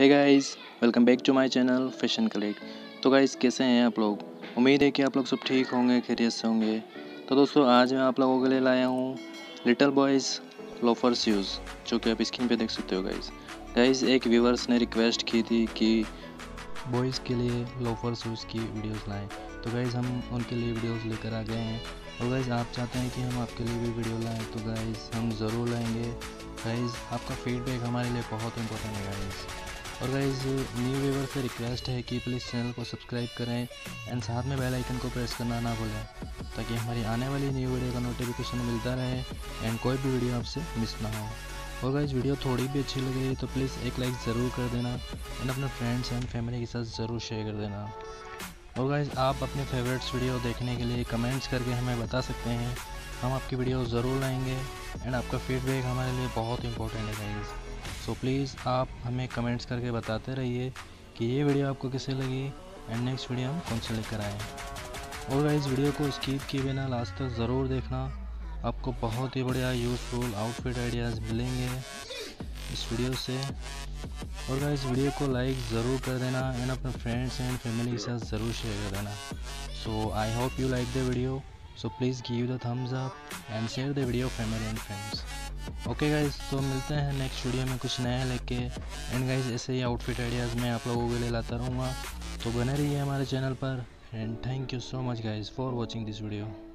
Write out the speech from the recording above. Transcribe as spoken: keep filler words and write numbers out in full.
Hey guys, welcome back to my channel fashion collect. तो guys कैसे हैं आप लोग? उम्मीद है कि आप लोग सब ठीक होंगे, खैरियत से होंगे। तो दोस्तों आज मैं आप लोगों के लिए लाया हूँ लिटिल बॉयज़ लोफर शूज़, जो कि आप स्क्रीन पे देख सकते हो। गाइज़ गाइज़ एक व्यूवर्स ने रिक्वेस्ट की थी कि बॉयज़ के लिए लोफर शूज़ की वीडियोज़ लाएँ, तो गाइज़ हम उनके लिए वीडियोज़ लेकर आ गए हैं। और गाइज़ आप चाहते हैं कि हम आपके लिए भी वीडियो लाएँ, तो गाइज़ हम ज़रूर लाएँगे। गाइज़ आपका फीडबैक हमारे लिए बहुत इम्पोर्टेंट है गाइज़। और गाइज़ न्यू व्यूअर से रिक्वेस्ट है कि प्लीज़ चैनल को सब्सक्राइब करें एंड साथ में बेल आइकन को प्रेस करना ना भूलें, ताकि हमारी आने वाली न्यू वीडियो का नोटिफिकेशन मिलता रहे एंड कोई भी वीडियो आपसे मिस ना हो। और गाइज़ वीडियो थोड़ी भी अच्छी लगे तो प्लीज़ एक लाइक ज़रूर कर देना एंड अपने फ्रेंड्स एंड फैमिली के साथ ज़रूर शेयर कर देना। और गाइज़ आप अपने फेवरेट्स वीडियो देखने के लिए कमेंट्स करके हमें बता सकते हैं, हम आपकी वीडियो ज़रूर लाएँगे एंड आपका फीडबैक हमारे लिए बहुत इंपॉर्टेंट है गाइज़। सो प्लीज़ आप हमें कमेंट्स करके बताते रहिए कि ये वीडियो आपको कैसे लगी एंड नेक्स्ट वीडियो हम कौन से लेकर आए। और गाइस वीडियो को स्किप किए बिना लास्ट तक ज़रूर देखना, आपको बहुत ही बढ़िया यूज़फुल आउटफिट आइडियाज़ मिलेंगे इस वीडियो से। और गाइस वीडियो को लाइक ज़रूर कर देना एंड अपने फ्रेंड्स एंड फैमिली के साथ ज़रूर शेयर कर देना। So I hope you like the video, so please give the thumbs up and share the video family and friends. Okay guys, तो मिलते हैं नेक्स्ट वीडियो में कुछ नया लेके। एंड गाइज़ ऐसे ही आउटफिट आइडियाज़ मैं आप लोगों के लिए लाता रहूँगा, तो बने रहिए हमारे चैनल पर। And thank you so much guys for watching this video.